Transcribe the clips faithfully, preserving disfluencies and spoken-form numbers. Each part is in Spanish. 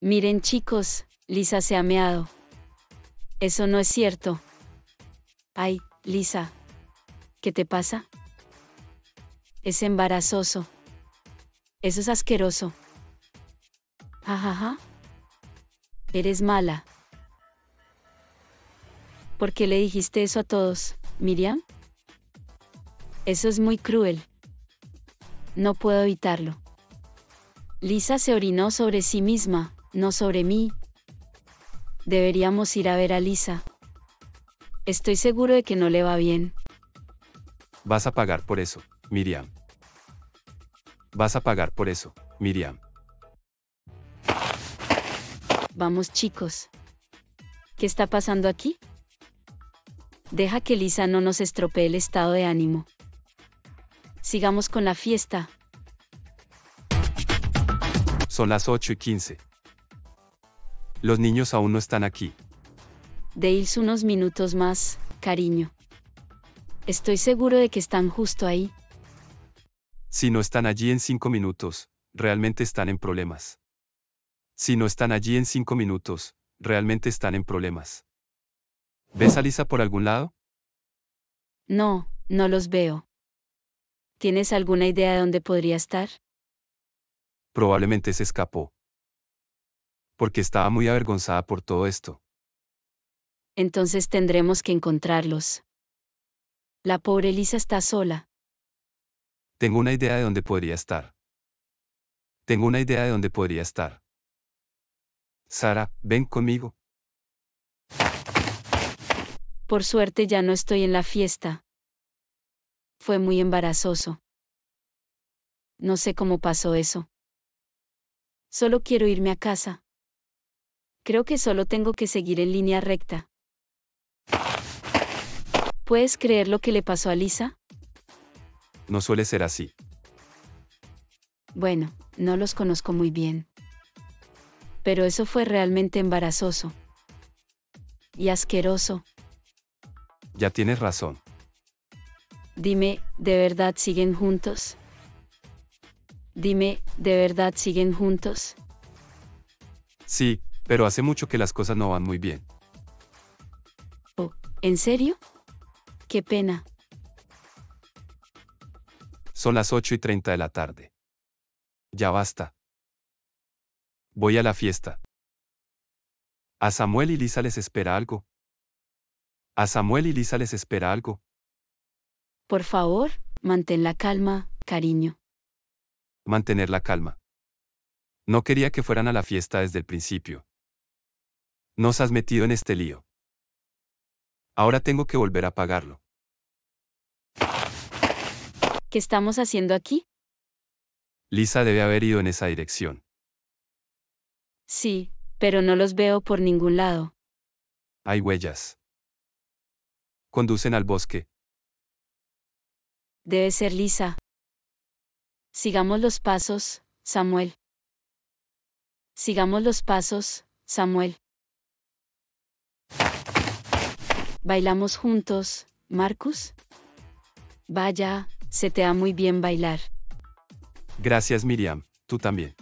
Miren chicos, Lisa se ha meado. Eso no es cierto. Ay, Lisa. ¿Qué te pasa? Es embarazoso. Eso es asqueroso. Jajaja. Eres mala. ¿Por qué le dijiste eso a todos, Miriam? Eso es muy cruel. No puedo evitarlo. Lisa se orinó sobre sí misma, no sobre mí. Deberíamos ir a ver a Lisa. Estoy seguro de que no le va bien. Vas a pagar por eso, Miriam. Vas a pagar por eso, Miriam. Vamos chicos. ¿Qué está pasando aquí? Deja que Lisa no nos estropee el estado de ánimo. Sigamos con la fiesta. Son las ocho y quince. Los niños aún no están aquí. Deils unos minutos más, cariño. Estoy seguro de que están justo ahí. Si no están allí en cinco minutos, realmente están en problemas. Si no están allí en cinco minutos, realmente están en problemas. ¿Ves a Lisa por algún lado? No, no los veo. ¿Tienes alguna idea de dónde podría estar? Probablemente se escapó. Porque estaba muy avergonzada por todo esto. Entonces tendremos que encontrarlos. La pobre Lisa está sola. Tengo una idea de dónde podría estar. Tengo una idea de dónde podría estar. Sara, ven conmigo. Por suerte ya no estoy en la fiesta. Fue muy embarazoso. No sé cómo pasó eso. Solo quiero irme a casa. Creo que solo tengo que seguir en línea recta. ¿Puedes creer lo que le pasó a Lisa? No suele ser así. Bueno, no los conozco muy bien. Pero eso fue realmente embarazoso. Y asqueroso. Ya tienes razón. Dime, ¿de verdad siguen juntos? Dime, ¿de verdad siguen juntos? Sí, pero hace mucho que las cosas no van muy bien. Oh, ¿en serio? Qué pena. Son las ocho y treinta de la tarde. Ya basta. Voy a la fiesta. A Samuel y Lisa les espera algo. A Samuel y Lisa les espera algo. Por favor, mantén la calma, cariño. Mantener la calma. No quería que fueran a la fiesta desde el principio. Nos has metido en este lío. Ahora tengo que volver a pagarlo. ¿Qué estamos haciendo aquí? Lisa debe haber ido en esa dirección. Sí, pero no los veo por ningún lado. Hay huellas. Conducen al bosque. Debe ser Lisa. Sigamos los pasos, Samuel. Sigamos los pasos, Samuel. ¿Bailamos juntos, Marcus? Vaya, se te da muy bien bailar. Gracias, Miriam, tú también.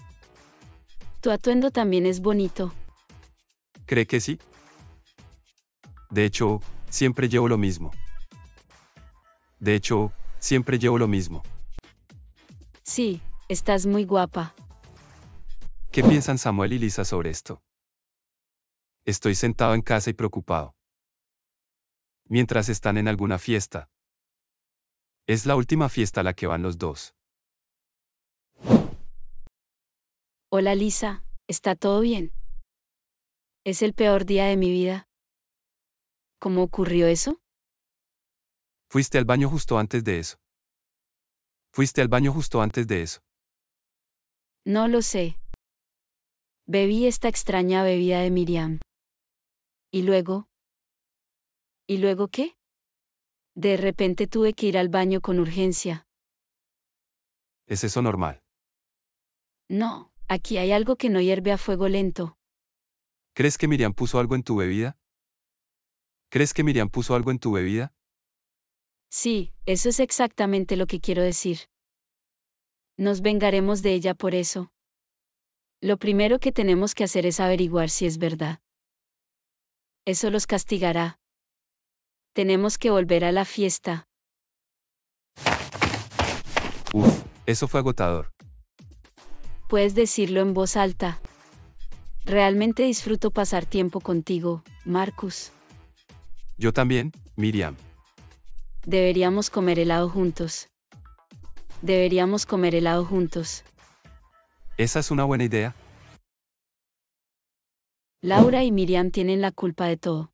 Tu atuendo también es bonito. ¿Cree que sí? De hecho, siempre llevo lo mismo. De hecho, siempre llevo lo mismo. Sí, estás muy guapa. ¿Qué piensan Samuel y Lisa sobre esto? Estoy sentado en casa y preocupado. Mientras están en alguna fiesta. Es la última fiesta a la que van los dos. Hola Lisa, ¿está todo bien? Es el peor día de mi vida. ¿Cómo ocurrió eso? Fuiste al baño justo antes de eso. Fuiste al baño justo antes de eso. No lo sé. Bebí esta extraña bebida de Miriam. ¿Y luego? ¿Y luego qué? De repente tuve que ir al baño con urgencia. ¿Es eso normal? No, aquí hay algo que no hierve a fuego lento. ¿Crees que Miriam puso algo en tu bebida? ¿Crees que Miriam puso algo en tu bebida? Sí, eso es exactamente lo que quiero decir. Nos vengaremos de ella por eso. Lo primero que tenemos que hacer es averiguar si es verdad. Eso los castigará. Tenemos que volver a la fiesta. Uf, eso fue agotador. Puedes decirlo en voz alta. Realmente disfruto pasar tiempo contigo, Marcus. Yo también, Miriam. Deberíamos comer helado juntos. Deberíamos comer helado juntos. Esa es una buena idea. Laura y Miriam tienen la culpa de todo.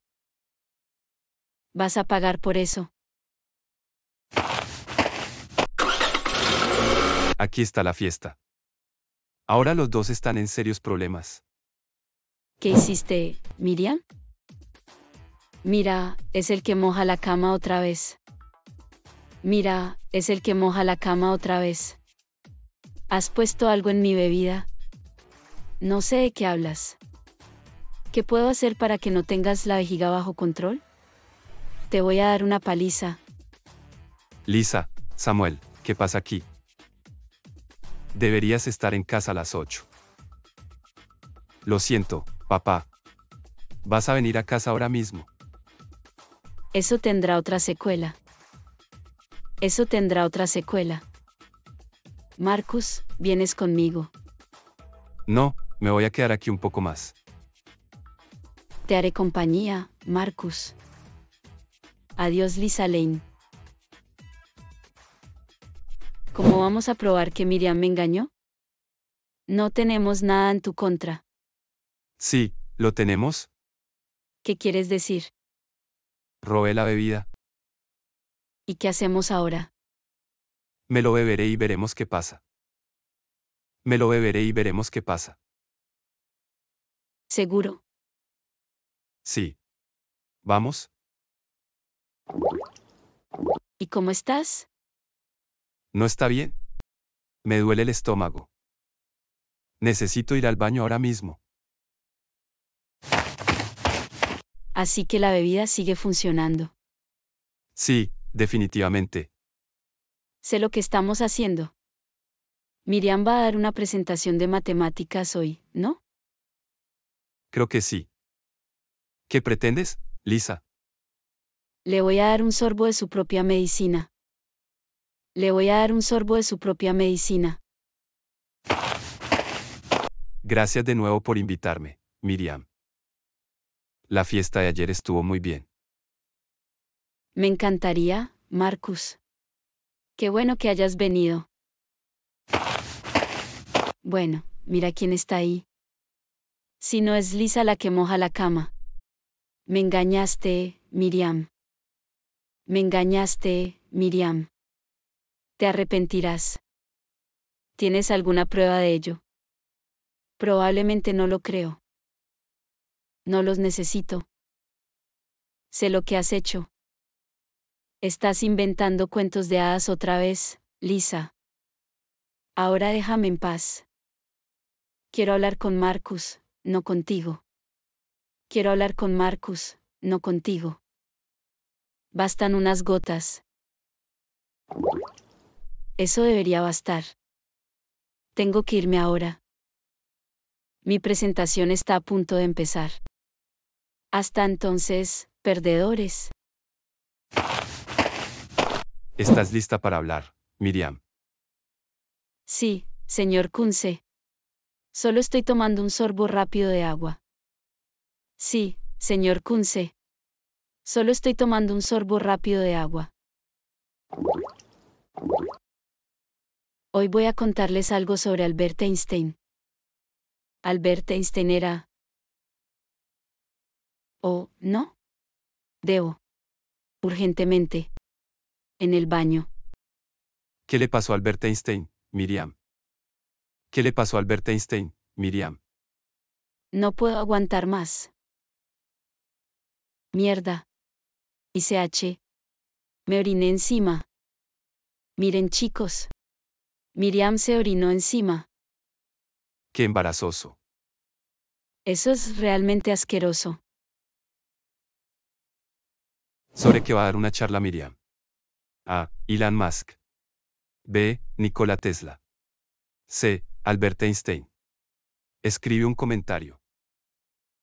Vas a pagar por eso. Aquí está la fiesta. Ahora los dos están en serios problemas. ¿Qué hiciste, Miriam? Mira, es el que moja la cama otra vez. Mira, es el que moja la cama otra vez. ¿Has puesto algo en mi bebida? No sé de qué hablas. ¿Qué puedo hacer para que no tengas la vejiga bajo control? Te voy a dar una paliza. Lisa, Samuel, ¿qué pasa aquí? Deberías estar en casa a las ocho. Lo siento, papá. Vas a venir a casa ahora mismo. Eso tendrá otra secuela. Eso tendrá otra secuela. Marcus, ¿vienes conmigo? No, me voy a quedar aquí un poco más. Te haré compañía, Marcus. Adiós, Lisa Lane. ¿Cómo vamos a probar que Miriam me engañó? No tenemos nada en tu contra. Sí, ¿lo tenemos? ¿Qué quieres decir? Robé la bebida. ¿Y qué hacemos ahora? Me lo beberé y veremos qué pasa. Me lo beberé y veremos qué pasa. ¿Seguro? Sí. ¿Vamos? ¿Y cómo estás? ¿No está bien? Me duele el estómago. Necesito ir al baño ahora mismo. Así que la bebida sigue funcionando. Sí, definitivamente. Sé lo que estamos haciendo. Miriam va a dar una presentación de matemáticas hoy, ¿no? Creo que sí. ¿Qué pretendes, Lisa? Le voy a dar un sorbo de su propia medicina. Le voy a dar un sorbo de su propia medicina. Gracias de nuevo por invitarme, Miriam. La fiesta de ayer estuvo muy bien. Me encantaría, Marcus. Qué bueno que hayas venido. Bueno, mira quién está ahí. Si no es Lisa la que moja la cama. Me engañaste, Miriam. Me engañaste, Miriam. Te arrepentirás. ¿Tienes alguna prueba de ello? Probablemente no lo creo. No los necesito. Sé lo que has hecho. Estás inventando cuentos de hadas otra vez, Lisa. Ahora déjame en paz. Quiero hablar con Marcus, no contigo. Quiero hablar con Marcus, no contigo. Bastan unas gotas. Eso debería bastar. Tengo que irme ahora. Mi presentación está a punto de empezar. Hasta entonces, perdedores. ¿Estás lista para hablar, Miriam? Sí, señor Kunze. Solo estoy tomando un sorbo rápido de agua. Sí, señor Kunze. Solo estoy tomando un sorbo rápido de agua. Hoy voy a contarles algo sobre Albert Einstein. Albert Einstein era... ¿O no? Debo. Urgentemente. En el baño. ¿Qué le pasó a Albert Einstein, Miriam? ¿Qué le pasó a Albert Einstein, Miriam? No puedo aguantar más. Mierda. Hice H. Me oriné encima. Miren, chicos. Miriam se orinó encima. Qué embarazoso. Eso es realmente asqueroso. ¿Sobre qué va a dar una charla Miriam? A. Elon Musk. B. Nikola Tesla. C. Albert Einstein. Escribe un comentario.